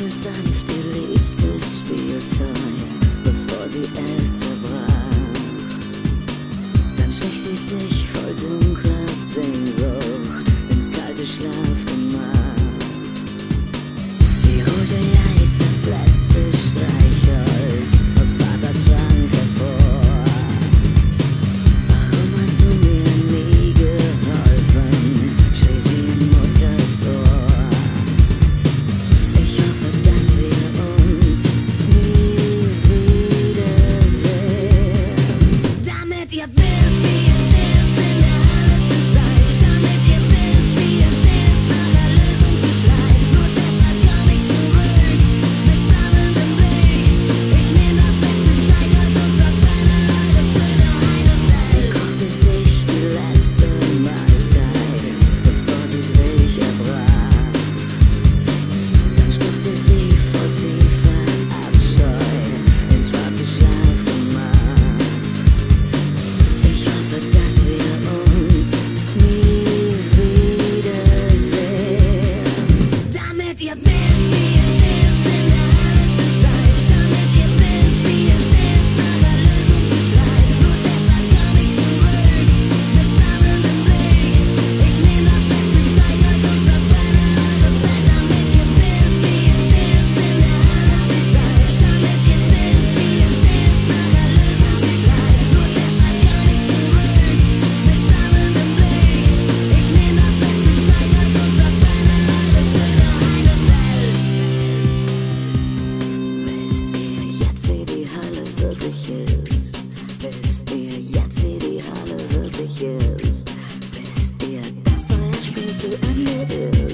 des Sanft geliebstes Spielzeug, bevor sie es zerbrach. Dann schlich sie sich voll dunkler Sehnsucht ins kalte Schlafgemach. Sie holte leise das letzte Streichholz aus Vaters Schrank hervor. Warum hast du mir nie geholfen? Schrie sie in Mutters Ohr. Ich hoffe, dass wir uns nie wiedersehen, damit ihr wisst, wie es ist, wenn ihr alle zu sein, damit ihr wisst, wie es ist, nach der Lösung zu schreien. Nur deshalb komm ich zurück mit flammendem Blick. Ich nehm das letzte Streichholz und verbrenne eure schöne heile Welt. Sie kochte sich die letzte Mahlzeit, bevor sie sich erbrach. Dann spuckte sie vor tiefer Abscheu ins schwarze Schlafgemach. Ich hoffe, dass wir uns nie wiedersehen, damit ihr wisst, wie es ist, wenn ihr alle zu sein, damit ihr wisst, wie es ist, nach der Lösung zu schreien. Nur deshalb komm ich zurück mit flammendem Blick. Ich nehm das letzte Streichholz und verbrenne eure Welt, damit ihr wisst, wie es ist, wenn ihr alle zu sein, damit ihr wisst, wie es ist, nach der Lösung zu schreien. Nur deshalb komm ich zurück mit flammendem Blick. Ich nehm das letzte Streichholz und verbrenne eure schöne heile Welt. Wisst ihr jetzt, wie die Hölle wirklich ist? Wisst ihr jetzt, wie die Hölle wirklich ist? Wisst ihr, dass euer Spiel zu Ende ist?